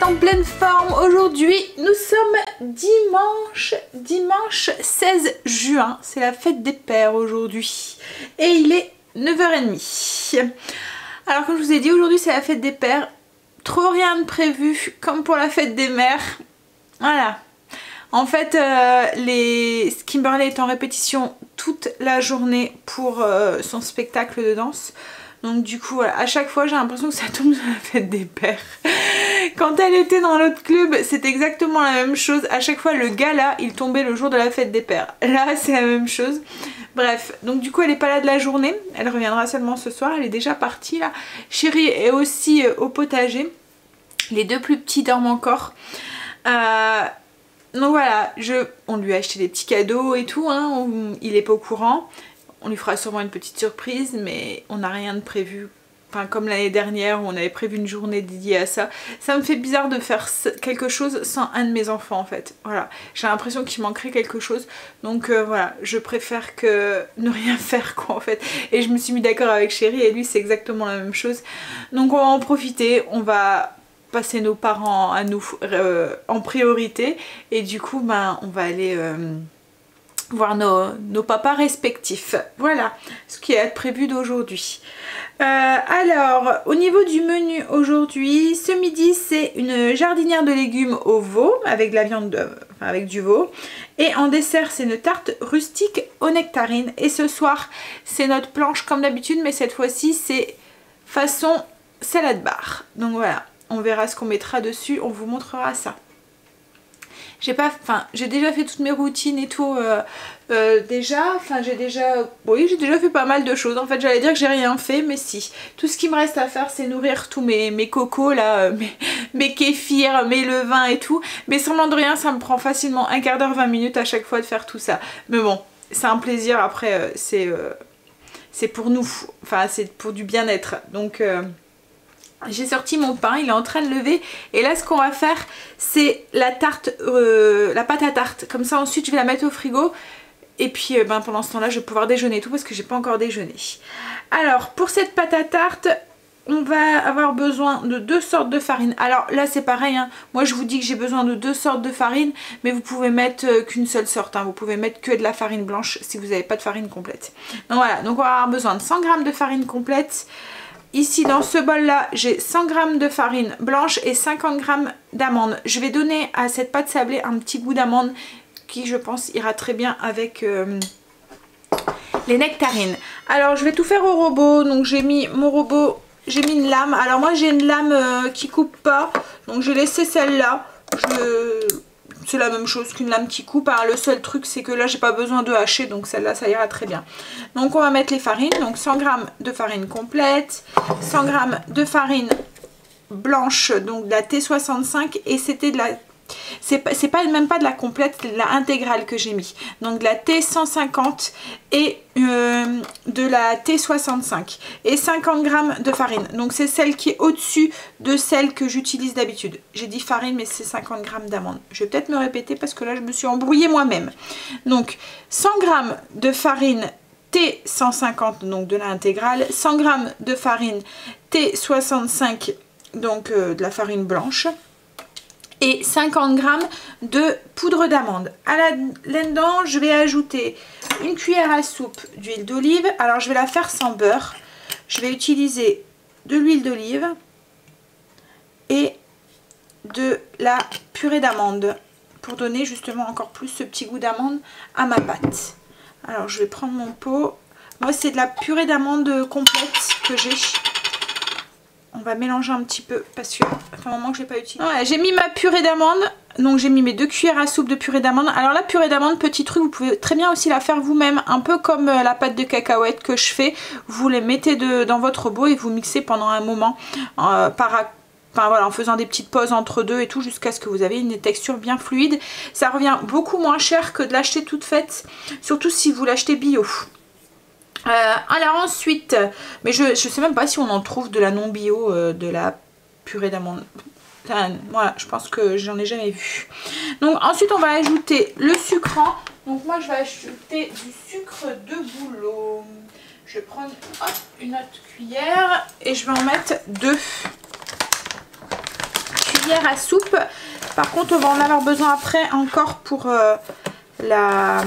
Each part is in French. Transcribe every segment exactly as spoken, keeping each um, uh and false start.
En pleine forme. Aujourd'hui nous sommes dimanche dimanche seize juin, c'est la fête des pères aujourd'hui et il est neuf heures trente. Alors comme je vous ai dit, aujourd'hui c'est la fête des pères, trop rien de prévu comme pour la fête des mères. Voilà, en fait euh, les Kimberley est en répétition toute la journée pour euh, son spectacle de danse. Donc du coup voilà, à chaque fois j'ai l'impression que ça tombe sur la fête des pères. Quand elle était dans l'autre club, c'était exactement la même chose. À chaque fois le gala, il tombait le jour de la fête des pères. Là c'est la même chose. Bref, donc du coup elle est pas là de la journée. Elle reviendra seulement ce soir, elle est déjà partie là. Chérie est aussi euh, au potager. Les deux plus petits dorment encore. Euh, donc voilà, je... on lui a acheté des petits cadeaux et tout, hein. On... il est pas au courant. On lui fera sûrement une petite surprise, mais on n'a rien de prévu. Enfin, comme l'année dernière où on avait prévu une journée dédiée à ça. Ça me fait bizarre de faire quelque chose sans un de mes enfants en fait. Voilà, j'ai l'impression qu'il manquerait quelque chose. Donc euh, voilà, je préfère que ne rien faire quoi en fait. Et je me suis mis d'accord avec Chérie et lui c'est exactement la même chose. Donc on va en profiter, on va passer nos parents à nous euh, en priorité. Et du coup, ben, on va aller... Euh, voir nos, nos papas respectifs. Voilà ce qui est prévu d'aujourd'hui. Euh, alors au niveau du menu aujourd'hui, ce midi c'est une jardinière de légumes au veau avec de la viande, de, enfin, avec du veau, et en dessert c'est une tarte rustique aux nectarines. Et ce soir c'est notre planche comme d'habitude, mais cette fois-ci c'est façon salade bar. Donc voilà, on verra ce qu'on mettra dessus, on vous montrera ça. J'ai pas, enfin, j'ai déjà fait toutes mes routines et tout euh, euh, déjà, enfin j'ai déjà, oui j'ai déjà fait pas mal de choses en fait. J'allais dire que j'ai rien fait, mais si, tout ce qui me reste à faire c'est nourrir tous mes, mes cocos là, mes, mes kéfirs, mes levains et tout, mais sans de rien ça me prend facilement un quart d'heure, vingt minutes à chaque fois de faire tout ça, mais bon c'est un plaisir. Après euh, c'est euh, c'est pour nous, enfin c'est pour du bien-être. Donc euh, j'ai sorti mon pain, il est en train de lever, et là ce qu'on va faire c'est la tarte, euh, la pâte à tarte, comme ça ensuite je vais la mettre au frigo et puis euh, ben, pendant ce temps là je vais pouvoir déjeuner et tout parce que j'ai pas encore déjeuné. Alors pour cette pâte à tarte on va avoir besoin de deux sortes de farine. Alors là c'est pareil, hein. Moi je vous dis que j'ai besoin de deux sortes de farine, mais vous pouvez mettre euh, qu'une seule sorte, hein. Vous pouvez mettre que de la farine blanche si vous n'avez pas de farine complète. Donc voilà, donc on va avoir besoin de cent grammes de farine complète. Ici dans ce bol là j'ai cent grammes de farine blanche et cinquante grammes d'amandes. Je vais donner à cette pâte sablée un petit goût d'amande qui je pense ira très bien avec euh, les nectarines. Alors je vais tout faire au robot, donc j'ai mis mon robot, j'ai mis une lame. Alors moi j'ai une lame euh, qui coupe pas, donc j'ai laissé celle là, je... c'est la même chose qu'une lame qui coupe, hein. Le seul truc c'est que là j'ai pas besoin de hacher, donc celle-là ça ira très bien. Donc on va mettre les farines, donc cent grammes de farine complète, cent grammes de farine blanche, donc de la T soixante-cinq, et c'était de la... c'est pas, pas, même pas de la complète, de la intégrale que j'ai mis, donc de la T cent cinquante et euh, de la T soixante-cinq, et cinquante grammes de farine, donc c'est celle qui est au-dessus de celle que j'utilise d'habitude. J'ai dit farine mais c'est cinquante grammes d'amandes, je vais peut-être me répéter parce que là je me suis embrouillée moi-même. Donc cent grammes de farine T cent cinquante, donc de la intégrale, cent grammes de farine T soixante-cinq, donc euh, de la farine blanche, et cinquante grammes de poudre d'amande. Là-dedans, je vais ajouter une cuillère à soupe d'huile d'olive. Alors, je vais la faire sans beurre. Je vais utiliser de l'huile d'olive et de la purée d'amande pour donner justement encore plus ce petit goût d'amande à ma pâte. Alors, je vais prendre mon pot. Moi, c'est de la purée d'amande complète. que j'ai. On va mélanger un petit peu parce que ça fait un moment que je n'ai pas utilisé. Voilà, j'ai mis ma purée d'amande. Donc j'ai mis mes deux cuillères à soupe de purée d'amande. Alors la purée d'amande, petit truc, vous pouvez très bien aussi la faire vous-même. Un peu comme la pâte de cacahuètes que je fais. Vous les mettez de, dans votre bol et vous mixez pendant un moment. Euh, par Enfin voilà, en faisant des petites pauses entre deux et tout jusqu'à ce que vous avez une texture bien fluide. Ça revient beaucoup moins cher que de l'acheter toute faite, surtout si vous l'achetez bio. Euh, alors ensuite, mais je ne sais même pas si on en trouve de la non bio, euh, de la purée d'amande. Enfin, voilà, je pense que j'en ai jamais vu. Donc ensuite on va ajouter le sucrant. Donc moi je vais ajouter du sucre de bouleau. Je vais prendre hop, une autre cuillère et je vais en mettre deux. À soupe. Par contre on va en avoir besoin après encore pour euh, la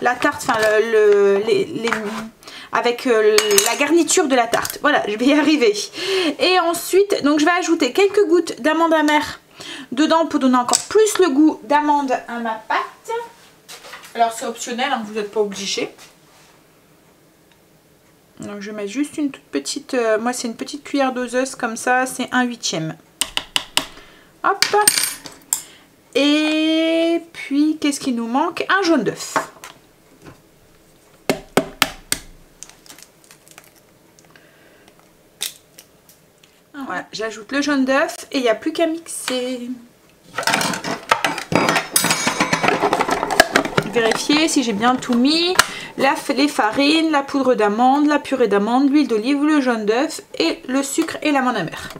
la tarte, enfin le, le, les, les, avec euh, la garniture de la tarte. Voilà, je vais y arriver. Et ensuite donc je vais ajouter quelques gouttes d'amande amère dedans pour donner encore plus le goût d'amande à ma pâte. Alors c'est optionnel, hein, vous n'êtes pas obligé. Donc je mets juste une toute petite, euh, moi c'est une petite cuillère doseuse comme ça, c'est un huitième. Hop. Et puis, qu'est-ce qui nous manque? Un jaune d'œuf. Voilà, j'ajoute le jaune d'œuf et il n'y a plus qu'à mixer. Vérifier si j'ai bien tout mis. La, les farines, la poudre d'amande, la purée d'amande, l'huile d'olive, le jaune d'œuf et le sucre et l'amande amère.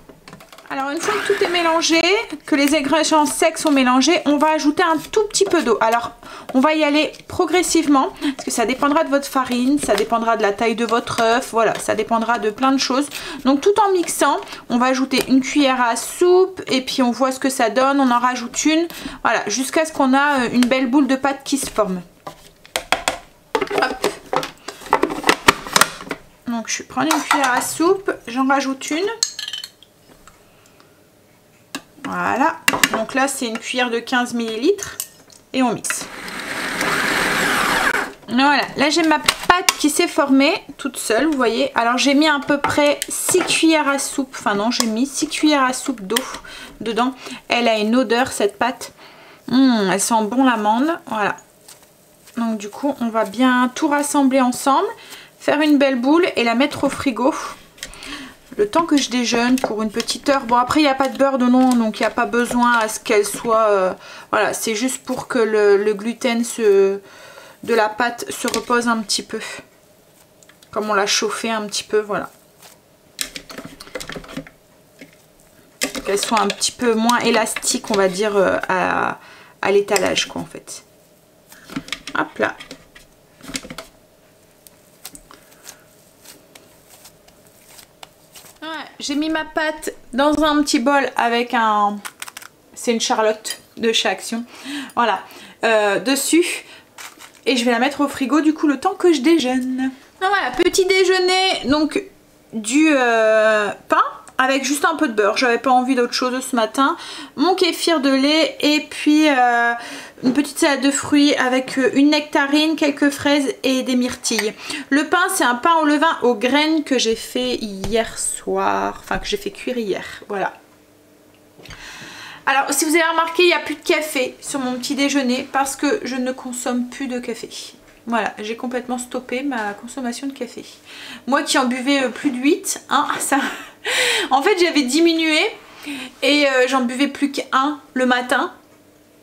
Alors une fois que tout est mélangé, que les ingrédients secs sont mélangés, on va ajouter un tout petit peu d'eau. Alors on va y aller progressivement parce que ça dépendra de votre farine, ça dépendra de la taille de votre œuf, voilà, ça dépendra de plein de choses. Donc tout en mixant, on va ajouter une cuillère à soupe et puis on voit ce que ça donne, on en rajoute une, voilà, jusqu'à ce qu'on a une belle boule de pâte qui se forme. Hop. Donc je prends une cuillère à soupe, j'en rajoute une. Voilà, donc là c'est une cuillère de quinze millilitres et on mixe. Voilà, là j'ai ma pâte qui s'est formée toute seule, vous voyez. Alors j'ai mis à peu près six cuillères à soupe, enfin non j'ai mis six cuillères à soupe d'eau dedans. Elle a une odeur cette pâte, mmh, elle sent bon l'amande, voilà. Donc du coup on va bien tout rassembler ensemble, faire une belle boule et la mettre au frigo. Le temps que je déjeune pour une petite heure. Bon après il n'y a pas de beurre de non, donc il n'y a pas besoin à ce qu'elle soit... Euh, voilà, c'est juste pour que le, le gluten se, de la pâte se repose un petit peu. Comme on l'a chauffé un petit peu, voilà. Qu'elle soit un petit peu moins élastique, on va dire, euh, à, à l'étalage quoi en fait. Hop là. J'ai mis ma pâte dans un petit bol avec un... C'est une charlotte de chez Action. Voilà. Euh, dessus. Et je vais la mettre au frigo du coup le temps que je déjeune. Donc voilà, petit déjeuner. Donc du euh, pain avec juste un peu de beurre. J'avais pas envie d'autre chose ce matin. Mon kéfir de lait et puis euh, une petite salade de fruits avec une nectarine, quelques fraises et des myrtilles. Le pain, c'est un pain au levain aux graines que j'ai fait hier soir. Enfin, que j'ai fait cuire hier. Voilà. Alors, si vous avez remarqué, il n'y a plus de café sur mon petit déjeuner parce que je ne consomme plus de café. Voilà, j'ai complètement stoppé ma consommation de café. Moi qui en buvais plus de huit, hein, ça... En fait, j'avais diminué et euh, j'en buvais plus qu'un le matin.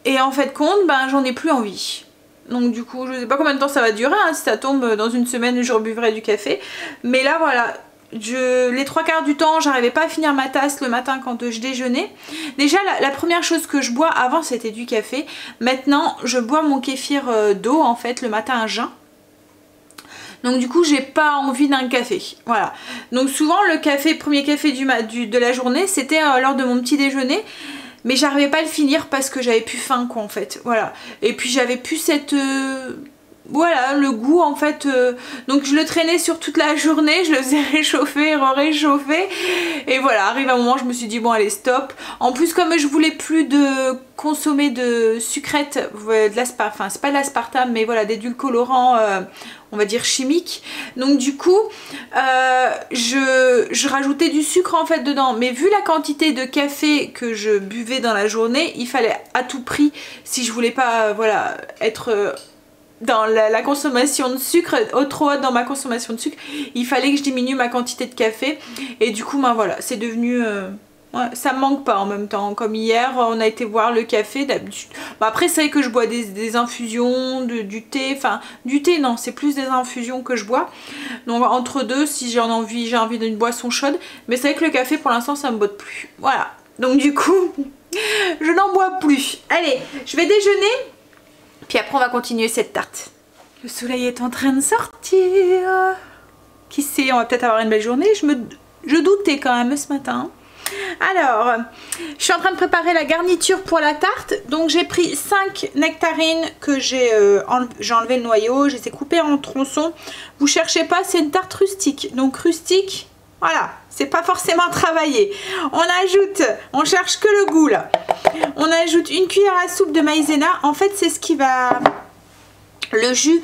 Et en fait compte, ben, j'en ai plus envie. Donc du coup, je sais pas combien de temps ça va durer. Hein, si ça tombe dans une semaine, je rebuverai du café. Mais là, voilà, je, les trois quarts du temps, j'arrivais pas à finir ma tasse le matin quand je déjeunais. Déjà, la, la première chose que je bois avant, c'était du café. Maintenant, je bois mon kéfir d'eau, en fait, le matin à jeun. Donc du coup j'ai pas envie d'un café, voilà. Donc souvent le café, premier café du, du, de la journée c'était euh, lors de mon petit déjeuner. Mais j'arrivais pas à le finir parce que j'avais plus faim quoi en fait, voilà. Et puis j'avais plus cette... Euh... voilà, le goût en fait, euh, donc je le traînais sur toute la journée, je le faisais réchauffer, réchauffer et voilà, arrive un moment je me suis dit bon allez stop, en plus comme je voulais plus de consommer de sucrètes, de l'aspartame, enfin c'est pas de l'aspartame mais voilà, d'édulcorants euh, on va dire chimiques, donc du coup euh, je, je rajoutais du sucre en fait dedans, mais vu la quantité de café que je buvais dans la journée, il fallait à tout prix, si je voulais pas euh, voilà, être... Euh, dans la, la consommation de sucre, au trop dans ma consommation de sucre, il fallait que je diminue ma quantité de café et du coup ben voilà, c'est devenu euh, ouais, ça me manque pas en même temps, comme hier on a été voir le café, d'habitude ben après c'est vrai que je bois des, des infusions de, du thé, enfin du thé non c'est plus des infusions que je bois, donc entre deux si j'ai envie, j'ai envie d'une boisson chaude, mais c'est vrai que le café pour l'instant ça me botte plus, voilà, donc du coup je n'en bois plus. Allez, je vais déjeuner. Puis après on va continuer cette tarte. Le soleil est en train de sortir. Qui sait, on va peut-être avoir une belle journée. Je, me... je doutais quand même ce matin. Alors, je suis en train de préparer la garniture pour la tarte. Donc j'ai pris cinq nectarines que j'ai euh, enle... j'ai enlevé le noyau. Je les ai coupées en tronçons. Vous cherchez pas, c'est une tarte rustique. Donc rustique, voilà, c'est pas forcément travaillé. On ajoute, on cherche que le goût là. On ajoute une cuillère à soupe de maïzena. En fait, c'est ce qui va... le jus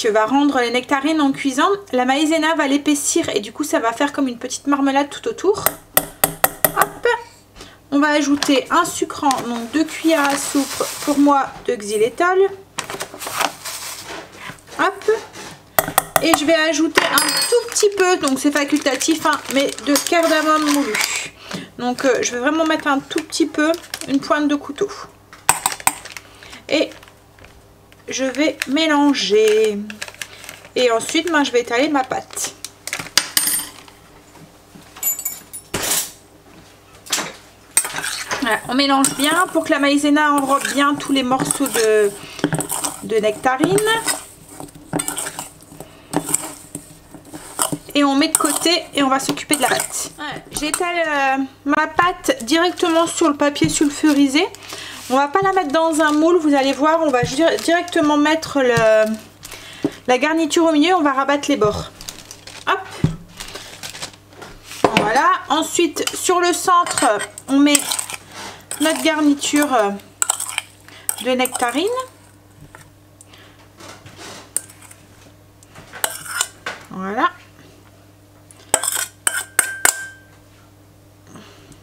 que va rendre les nectarines en cuisant. La maïzena va l'épaissir et du coup, ça va faire comme une petite marmelade tout autour. Hop. On va ajouter un sucrant, donc deux cuillères à soupe pour moi de xylitol. Hop. Et je vais ajouter un tout petit peu, donc c'est facultatif, hein, mais de cardamome moulu. Donc euh, je vais vraiment mettre un tout petit peu, une pointe de couteau. Et je vais mélanger. Et ensuite, ben, je vais étaler ma pâte. Voilà, on mélange bien pour que la maïzena enrobe bien tous les morceaux de, de nectarine. Et on met de côté et on va s'occuper de la pâte. Ouais, j'étale euh, ma pâte directement sur le papier sulfurisé. On va pas la mettre dans un moule, vous allez voir. On va directement mettre le, la garniture au milieu. On va rabattre les bords. Hop. Voilà. Ensuite, sur le centre, on met notre garniture de nectarine. Voilà.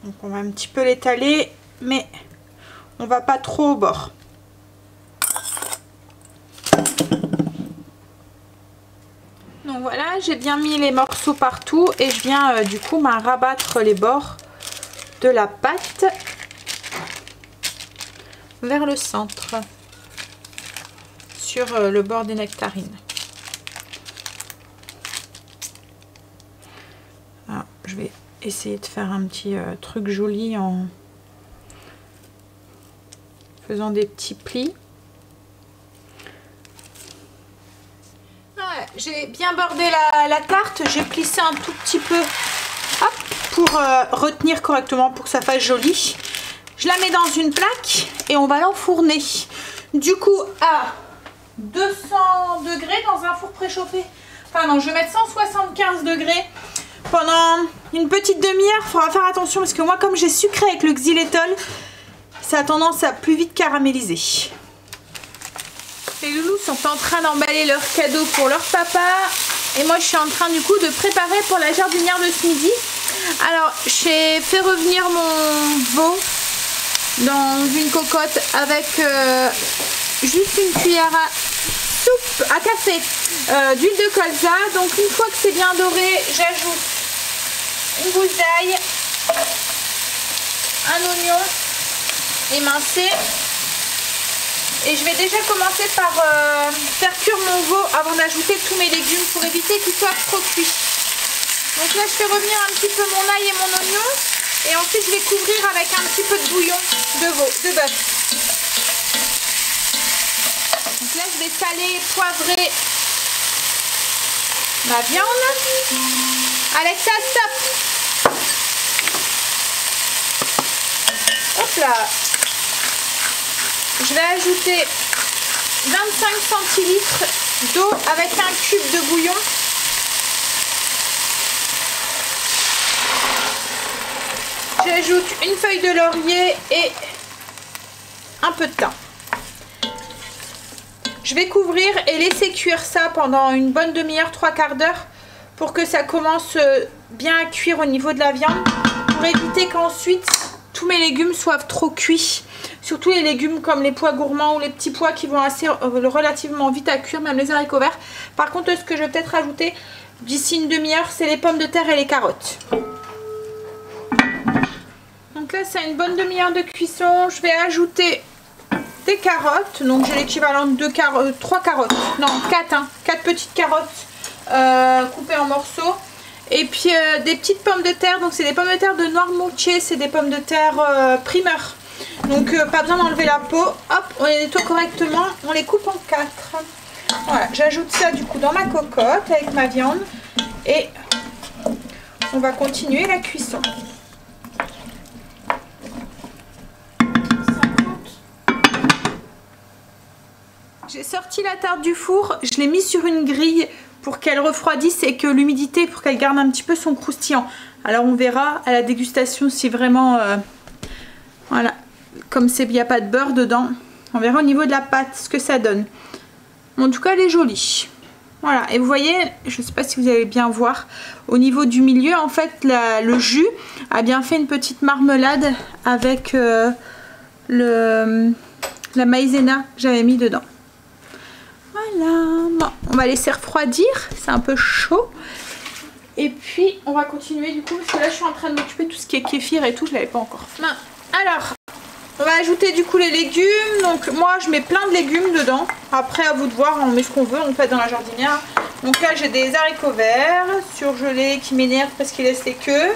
Donc on va un petit peu l'étaler, mais on va pas trop au bord. Donc voilà, j'ai bien mis les morceaux partout et je viens euh, du coup bah, rabattre les bords de la pâte vers le centre, sur euh, le bord des nectarines. Alors, je vais... essayer de faire un petit euh, truc joli en faisant des petits plis. Voilà, j'ai bien bordé la, la tarte, j'ai plissé un tout petit peu, hop, pour euh, retenir correctement, pour que ça fasse joli. Je la mets dans une plaque et on va l'enfourner. Du coup à deux cents degrés dans un four préchauffé. Enfin non, je vais mettre cent soixante-quinze degrés. Pendant une petite demi-heure, il faudra faire attention parce que moi, comme j'ai sucré avec le xylitol, ça a tendance à plus vite caraméliser. Les loulous sont en train d'emballer leurs cadeaux pour leur papa. Et moi, je suis en train du coup de préparer pour la jardinière de ce midi. Alors, j'ai fait revenir mon veau dans une cocotte avec euh, juste une cuillère à... soupe à café euh, d'huile de colza. Donc une fois que c'est bien doré, j'ajoute une gousse d'ail, un oignon émincé et je vais déjà commencer par euh, faire cuire mon veau avant d'ajouter tous mes légumes pour éviter qu'ils soient trop cuits. Donc là je fais revenir un petit peu mon ail et mon oignon et ensuite je vais couvrir avec un petit peu de bouillon de veau, de bœuf. Donc là, je vais saler et poivrer ma viande. Alexa, stop! Hop là! Je vais ajouter vingt-cinq centilitres d'eau avec un cube de bouillon. J'ajoute une feuille de laurier et un peu de thym. Je vais couvrir et laisser cuire ça pendant une bonne demi-heure, trois quarts d'heure, pour que ça commence bien à cuire au niveau de la viande, pour éviter qu'ensuite tous mes légumes soient trop cuits. Surtout les légumes comme les pois gourmands ou les petits pois qui vont assez euh, relativement vite à cuire, même les haricots verts. Par contre, ce que je vais peut-être rajouter d'ici une demi-heure, c'est les pommes de terre et les carottes. Donc là, c'est une bonne demi-heure de cuisson. Je vais ajouter des carottes. Donc j'ai l'équivalent de trois carottes, non quatre, hein, quatre petites carottes euh, coupées en morceaux. Et puis euh, des petites pommes de terre. Donc c'est des pommes de terre de Noirmoutier, c'est des pommes de terre euh, primeur. Donc euh, pas besoin d'enlever la peau, hop, on les nettoie correctement, on les coupe en quatre. Voilà, j'ajoute ça du coup dans ma cocotte avec ma viande et on va continuer la cuisson. J'ai sorti la tarte du four, je l'ai mise sur une grille pour qu'elle refroidisse et que l'humidité, pour qu'elle garde un petit peu son croustillant. Alors on verra à la dégustation si vraiment... Euh, voilà. Comme il n'y a pas de beurre dedans, on verra au niveau de la pâte ce que ça donne. En tout cas, elle est jolie. Voilà, et vous voyez, je ne sais pas si vous allez bien voir, au niveau du milieu, en fait, la, le jus a bien fait une petite marmelade avec euh, le, la maïzena que j'avais mis dedans. Voilà, bon, on va laisser refroidir, c'est un peu chaud. Et puis, on va continuer du coup, parce que là, je suis en train de m'occuper de tout ce qui est kéfir et tout, je ne l'avais pas encore fait. Alors... on va ajouter du coup les légumes. Donc moi je mets plein de légumes dedans. Après à vous de voir, on met ce qu'on veut en fait dans la jardinière. Donc là j'ai des haricots verts surgelés qui m'énervent parce qu'ils laissent les queues.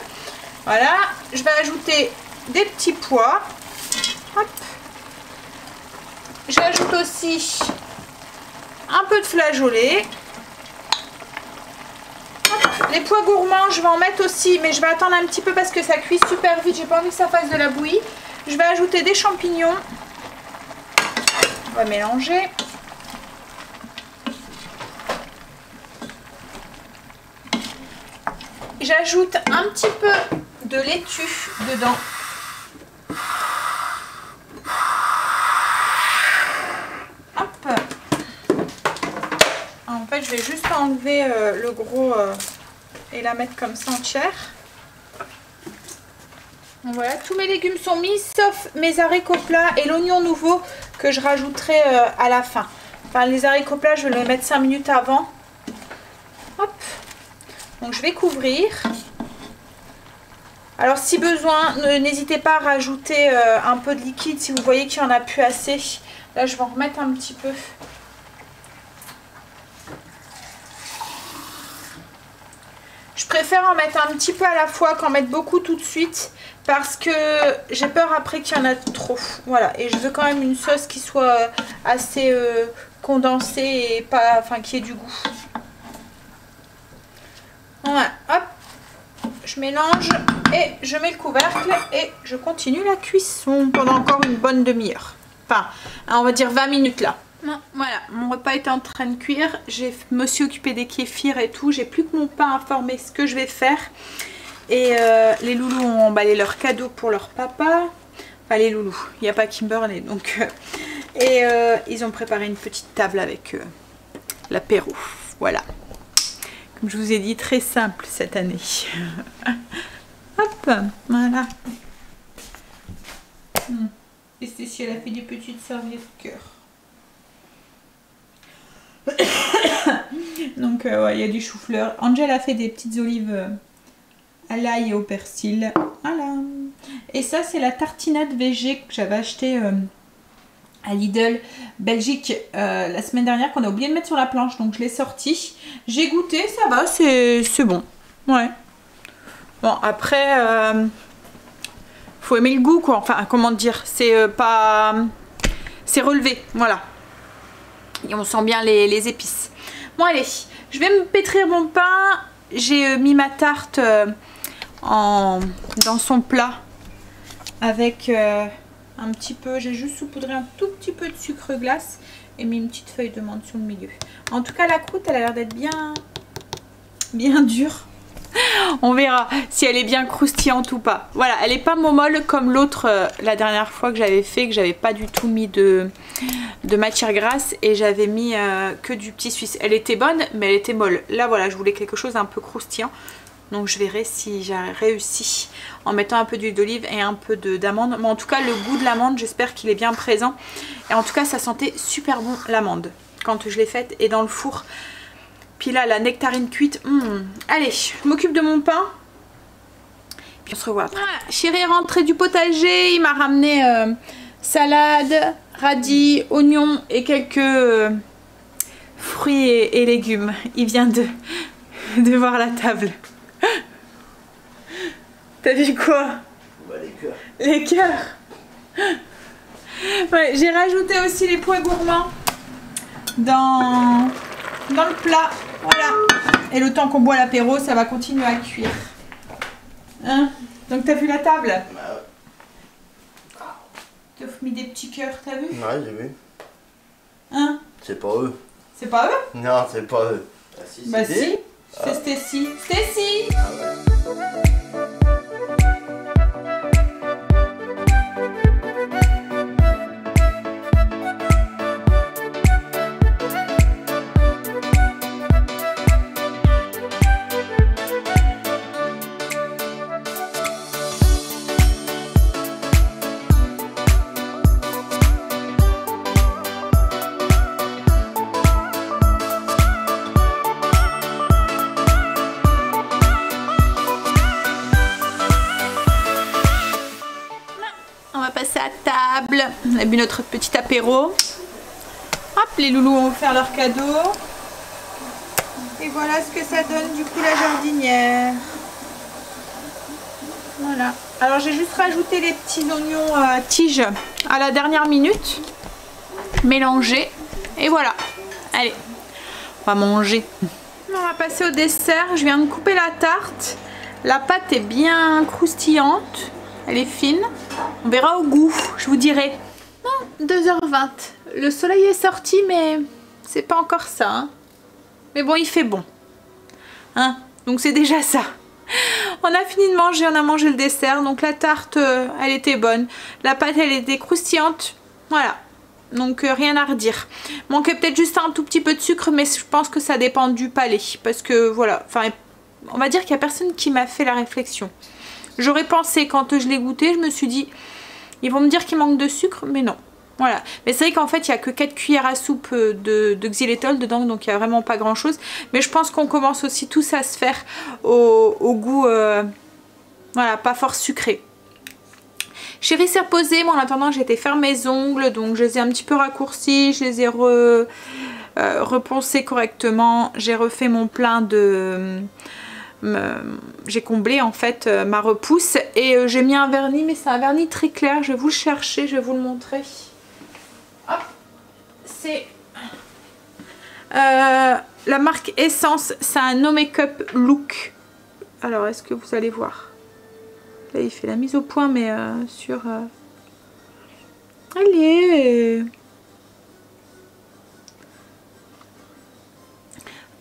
Voilà. Je vais ajouter des petits pois. Hop. J'ajoute aussi un peu de flageolets. Hop. Les pois gourmands je vais en mettre aussi, mais je vais attendre un petit peu parce que ça cuit super vite. J'ai pas envie que ça fasse de la bouillie. Je vais ajouter des champignons. On va mélanger. J'ajoute un petit peu de laitue dedans. Hop. En fait, je vais juste enlever euh, le gros euh, et la mettre comme ça entière. Voilà, tous mes légumes sont mis, sauf mes haricots plats et l'oignon nouveau que je rajouterai euh, à la fin. Enfin, les haricots plats, je vais les mettre cinq minutes avant. Hop. Donc, je vais couvrir. Alors, si besoin, n'hésitez pas à rajouter euh, un peu de liquide si vous voyez qu'il n'y en a plus assez. Là, je vais en remettre un petit peu. Je préfère en mettre un petit peu à la fois qu'en mettre beaucoup tout de suite parce que j'ai peur après qu'il y en a trop. Voilà, et je veux quand même une sauce qui soit assez euh, condensée et pas, enfin, qui ait du goût. Voilà, hop, je mélange et je mets le couvercle et je continue la cuisson pendant encore une bonne demi-heure. Enfin, on va dire vingt minutes là. Voilà, mon repas est en train de cuire, je me suis occupée des kéfirs et tout, j'ai plus que mon pain à former, ce que je vais faire. Et euh, les loulous ont emballé leurs cadeaux pour leur papa, enfin les loulous, il n'y a pas Kimberley donc. Euh, et euh, ils ont préparé une petite table avec euh, l'apéro, voilà. Comme je vous ai dit, très simple cette année. Hop, voilà. Et Stécie, elle a fait des petites serviettes cœur. Donc euh, ouais, il y a du chou-fleur. Angel a fait des petites olives à l'ail et au persil. Voilà. Et ça c'est la tartinade V G que j'avais achetée euh, à Lidl Belgique euh, la semaine dernière, qu'on a oublié de mettre sur la planche. Donc je l'ai sortie. J'ai goûté, ça va, c'est bon. Ouais. Bon après, euh, faut aimer le goût quoi. Enfin comment dire, c'est euh, pas, c'est relevé. Voilà. Et on sent bien les, les épices. Bon allez, je vais me pétrir mon pain. J'ai euh, mis ma tarte euh, en, dans son plat avec euh, un petit peu, j'ai juste saupoudré un tout petit peu de sucre glace et mis une petite feuille de menthe sur le milieu. En tout cas, la croûte, elle a l'air d'être bien, bien dure. On verra si elle est bien croustillante ou pas. Voilà, elle n'est pas molle comme l'autre euh, la dernière fois que j'avais fait, que j'avais pas du tout mis de, de matière grasse et j'avais mis euh, que du petit suisse. Elle était bonne, mais elle était molle. Là, voilà, je voulais quelque chose d'un peu croustillant. Donc je verrai si j'ai réussi en mettant un peu d'huile d'olive et un peu d'amande. Mais en tout cas, le goût de l'amande, j'espère qu'il est bien présent. Et en tout cas, ça sentait super bon l'amande quand je l'ai faite et dans le four. Puis là, la nectarine cuite. Mmh. Allez, je m'occupe de mon pain. Puis on se revoit après. Ah, chérie est rentrée du potager. Il m'a ramené euh, salade, radis, oignons et quelques euh, fruits et, et légumes. Il vient de, de voir la table. T'as vu quoi? Bah, les cœurs. Les cœurs. Ouais, j'ai rajouté aussi les pois gourmands dans, dans le plat. Voilà. Et le temps qu'on boit l'apéro, ça va continuer à cuire. Hein? Donc t'as vu la table? Bah... T'as mis des petits cœurs, t'as vu? Ouais, j'ai vu. Hein? C'est pas eux. C'est pas eux? Non, c'est pas eux. Ah, si, bah si, ah. C'est Stacy. Stacy! Ah, ouais. On a bu notre petit apéro. Hop, les loulous ont offert leur cadeau. Et voilà ce que ça donne du coup la jardinière. Voilà. Alors j'ai juste rajouté les petits oignons euh, tiges à la dernière minute. Mélangés. Et voilà. Allez, on va manger. On va passer au dessert. Je viens de couper la tarte. La pâte est bien croustillante. Elle est fine. On verra au goût, je vous dirai. Non, deux heures vingt. Le soleil est sorti, mais c'est pas encore ça. Hein. Mais bon, il fait bon. Hein, donc c'est déjà ça. On a fini de manger, on a mangé le dessert. Donc la tarte, euh, elle était bonne. La pâte, elle était croustillante. Voilà. Donc euh, rien à redire. Manquait peut-être juste un tout petit peu de sucre, mais je pense que ça dépend du palais. Parce que voilà, enfin, on va dire qu'il n'y a personne qui m'a fait la réflexion. J'aurais pensé, quand je l'ai goûté, je me suis dit, ils vont me dire qu'il manque de sucre, mais non. Voilà. Mais c'est vrai qu'en fait, il n'y a que quatre cuillères à soupe de, de xylitol dedans, donc il n'y a vraiment pas grand-chose. Mais je pense qu'on commence aussi tous à se faire au, au goût, euh, voilà, pas fort sucré. Chérie s'est reposée, moi en attendant, j'ai été faire mes ongles, donc je les ai un petit peu raccourcis, je les ai re, euh, repensés correctement, j'ai refait mon plein de... j'ai comblé en fait euh, ma repousse et euh, j'ai mis un vernis, mais c'est un vernis très clair, je vais vous le chercher, je vais vous le montrer. Hop, c'est euh, la marque Essence, c'est un No Makeup Look. Alors est-ce que vous allez voir, là il fait la mise au point, mais euh, sur euh... allez.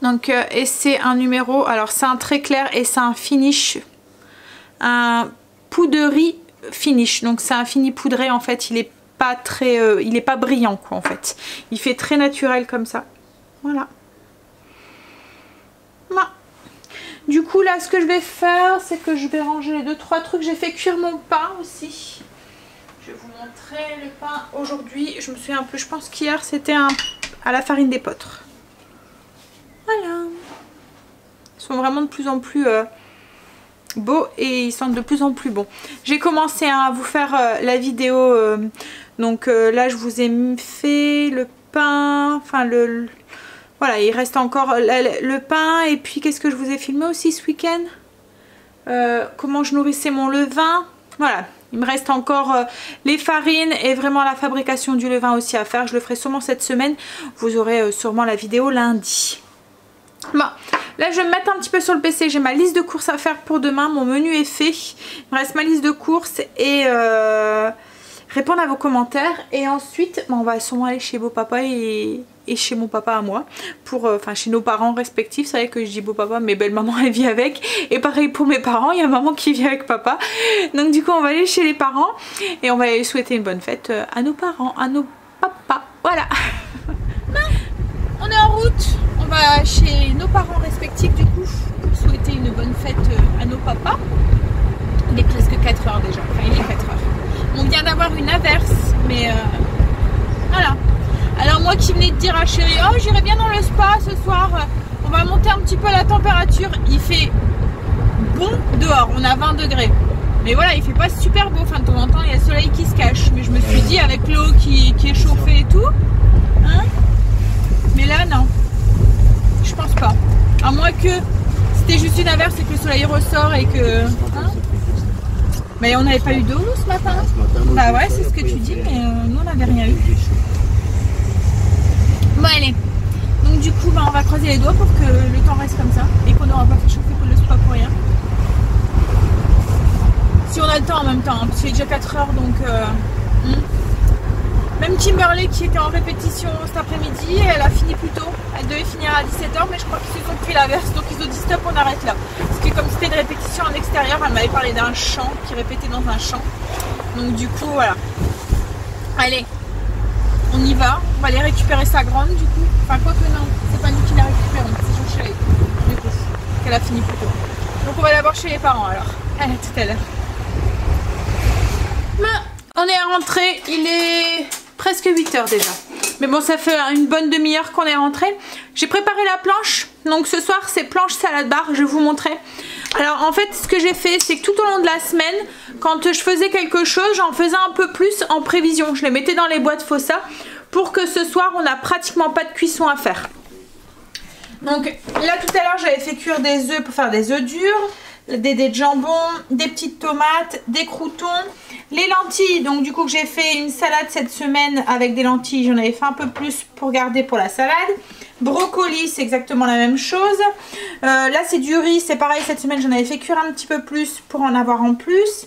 Donc, euh, et c'est un numéro, alors c'est un très clair et c'est un finish, un poudrerie finish. Donc c'est un fini poudré en fait, il est pas très, euh, il est pas brillant quoi en fait. Il fait très naturel comme ça, voilà. Voilà. Du coup là ce que je vais faire, c'est que je vais ranger les deux trois trucs. J'ai fait cuire mon pain aussi. Je vais vous montrer le pain aujourd'hui. Je me souviens un peu, je pense qu'hier c'était un à la farine d'épeautre. Voilà. Ils sont vraiment de plus en plus euh, beaux et ils sentent de plus en plus bons. J'ai commencé hein, à vous faire euh, la vidéo. Euh, donc euh, là, je vous ai fait le pain. Enfin, le, le... voilà, il reste encore le, le pain. Et puis, qu'est-ce que je vous ai filmé aussi ce week-end? euh, Comment je nourrissais mon levain. Voilà. Il me reste encore euh, les farines et vraiment la fabrication du levain aussi à faire. Je le ferai sûrement cette semaine. Vous aurez euh, sûrement la vidéo lundi. Bon, là je vais me mettre un petit peu sur le P C, j'ai ma liste de courses à faire pour demain, mon menu est fait, il me reste ma liste de courses et euh, répondre à vos commentaires. Et ensuite, bah, on va sûrement aller chez beau papa et, et chez mon papa à moi. Pour, enfin euh, chez nos parents respectifs. C'est vrai que je dis beau papa, mais belle maman elle vit avec. Et pareil pour mes parents, il y a maman qui vit avec papa. Donc du coup on va aller chez les parents. Et on va aller souhaiter une bonne fête à nos parents, à nos papas. Voilà. On est en route, on va chez nos parents respectifs du coup pour souhaiter une bonne fête à nos papas. Il est presque quatre heures déjà, enfin il est quatre heures. On vient d'avoir une averse, mais euh, voilà. Alors moi qui venais de dire à chérie, oh j'irai bien dans le spa ce soir, on va monter un petit peu la température. Il fait bon dehors, on a vingt degrés. Mais voilà, il fait pas super beau, enfin de temps en temps il y a le soleil qui se cache. Mais je me suis dit avec l'eau qui, qui est chauffée et tout, hein. Mais là non, je pense pas. À moins que c'était juste une averse et que le soleil ressort et que... Hein, mais on n'avait pas eu d'eau nous ce matin. Bah ouais, c'est ce que tu dis, mais euh, nous on n'avait rien eu. Bon allez, donc du coup bah, on va croiser les doigts pour que le temps reste comme ça et qu'on n'aura pas fait chauffer pour le spa pour rien. Si on a le temps en même temps, hein, parce qu'il est déjà quatre heures donc... Euh, hmm. Même Kimberley qui était en répétition cet après-midi, elle a fini plus tôt. Elle devait finir à dix-sept heures, mais je crois qu'ils se sont pris l'averse. Donc ils ont dit stop, on arrête là. Parce que comme c'était une répétition en extérieur, elle m'avait parlé d'un chant, qui répétait dans un champ. Donc du coup, voilà. Allez, on y va. On va aller récupérer sa grande du coup. Enfin, quoi que non, c'est pas nous qui la récupérons, c'est Jean-Chérie. Du coup, qu'elle a fini plus tôt. Donc on va d'abord chez les parents alors. Allez, tout à l'heure. On est rentré, il est... presque huit heures déjà, mais bon ça fait une bonne demi-heure qu'on est rentré. J'ai préparé la planche, donc ce soir c'est planche salade bar, je vous montrais. Alors en fait ce que j'ai fait c'est que tout au long de la semaine quand je faisais quelque chose j'en faisais un peu plus en prévision, je les mettais dans les boîtes Fosa pour que ce soir on n'a pratiquement pas de cuisson à faire. Donc là tout à l'heure j'avais fait cuire des œufs pour faire des œufs durs, des dés de jambon, des petites tomates, des croutons, les lentilles. Donc du coup j'ai fait une salade cette semaine avec des lentilles, j'en avais fait un peu plus pour garder pour la salade. Brocoli c'est exactement la même chose. Euh, là c'est du riz, c'est pareil, cette semaine j'en avais fait cuire un petit peu plus pour en avoir en plus.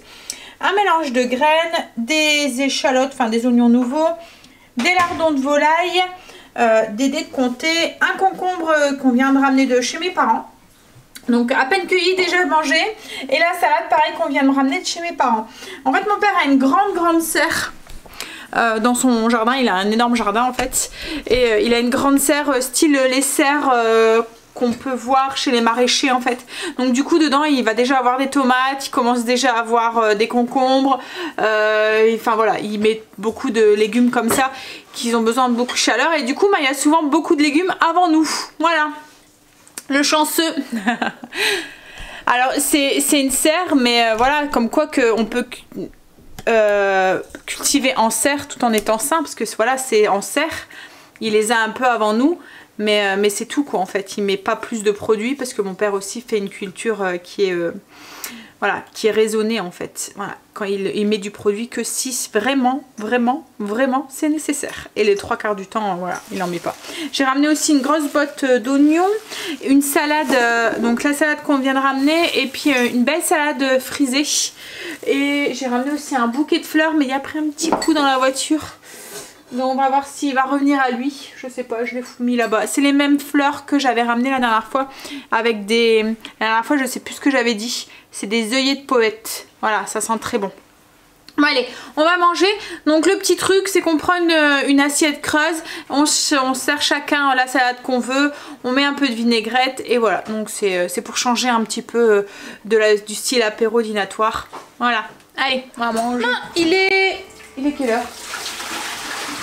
Un mélange de graines, des échalotes, enfin des oignons nouveaux, des lardons de volaille, euh, des dés de comté, un concombre qu'on vient de ramener de chez mes parents. Donc à peine cueilli, déjà mangé. Et la salade, pareil, qu'on vient me ramener de chez mes parents. En fait, mon père a une grande, grande serre euh, dans son jardin. Il a un énorme jardin, en fait. Et euh, il a une grande serre, euh, style les serres euh, qu'on peut voir chez les maraîchers, en fait. Donc du coup, dedans, il va déjà avoir des tomates. Il commence déjà à avoir euh, des concombres. Euh, enfin voilà, il met beaucoup de légumes comme ça qui ont besoin de beaucoup de chaleur. Et du coup, bah, il y a souvent beaucoup de légumes avant nous. Voilà. Le chanceux. Alors c'est une serre, mais euh, voilà, comme quoi qu'on peut euh, cultiver en serre tout en étant sain, parce que voilà, c'est en serre, il les a un peu avant nous, mais, euh, mais c'est tout quoi en fait, il met pas plus de produits, parce que mon père aussi fait une culture euh, qui est... Euh, Voilà, qui est raisonné en fait. Voilà, quand il, il met du produit que si vraiment, vraiment, vraiment c'est nécessaire. Et les trois quarts du temps, voilà, il n'en met pas. J'ai ramené aussi une grosse botte d'oignons, une salade, euh, donc la salade qu'on vient de ramener, et puis euh, une belle salade frisée. Et j'ai ramené aussi un bouquet de fleurs, mais il a pris un petit coup dans la voiture. Donc on va voir s'il va revenir à lui. Je sais pas, je l'ai mis là-bas. C'est les mêmes fleurs que j'avais ramenées la dernière fois. Avec des... La dernière fois, je sais plus ce que j'avais dit. C'est des œillets de poète. Voilà, ça sent très bon. Bon allez, on va manger. Donc le petit truc, c'est qu'on prend une, une assiette creuse. On, on sert chacun la salade qu'on veut. On met un peu de vinaigrette. Et voilà, donc c'est pour changer un petit peu de la, du style apéro dînatoire. Voilà, allez, on va manger. Non, il est... Il est quelle heure?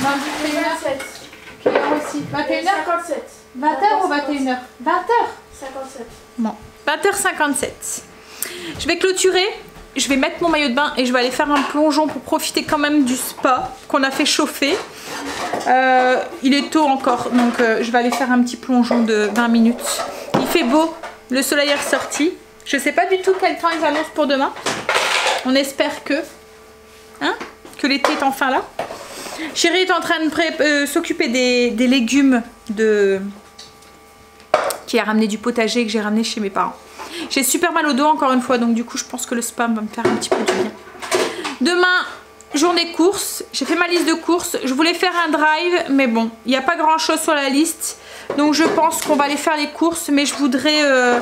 vingt et une heures cinquante-sept. Quelle heure aussi? Vingt et une heures cinquante-sept. vingt heures ou vingt et une heures? Vingt heures cinquante-sept. Bon, vingt heures cinquante-sept. Je vais clôturer, je vais mettre mon maillot de bain et je vais aller faire un plongeon pour profiter quand même du spa qu'on a fait chauffer. euh, Il est tôt encore, donc euh, je vais aller faire un petit plongeon de vingt minutes. Il fait beau, le soleil est ressorti. Je sais pas du tout quel temps ils annoncent pour demain. On espère que hein, que l'été est enfin là. Chérie est en train de euh, s'occuper des, des légumes de... qui a ramené du potager que j'ai ramené chez mes parents. J'ai super mal au dos encore une fois, donc du coup je pense que le spa va me faire un petit peu du bien. Demain journée courses, j'ai fait ma liste de courses. Je voulais faire un drive, mais bon, il n'y a pas grand chose sur la liste. Donc je pense qu'on va aller faire les courses, mais je voudrais euh,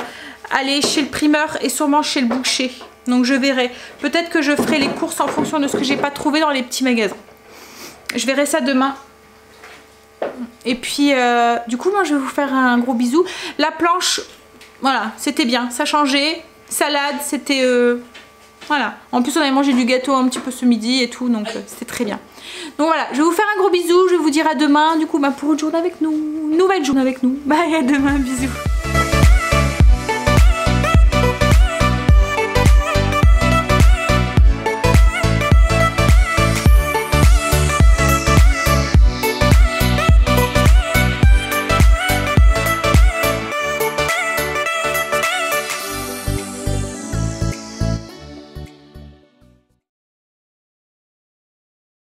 aller chez le primeur et sûrement chez le boucher. Donc je verrai. Peut-être que je ferai les courses en fonction de ce que j'ai pas trouvé dans les petits magasins. Je verrai ça demain. Et puis euh, du coup moi je vais vous faire un gros bisou. La planche, voilà, c'était bien, ça changeait. Salade, c'était... Euh, voilà. En plus on avait mangé du gâteau un petit peu ce midi et tout, donc euh, c'était très bien. Donc voilà, je vais vous faire un gros bisou, je vais vous dire à demain du coup bah, pour une journée avec nous. Nouvelle journée avec nous. Bye, à demain, bisous.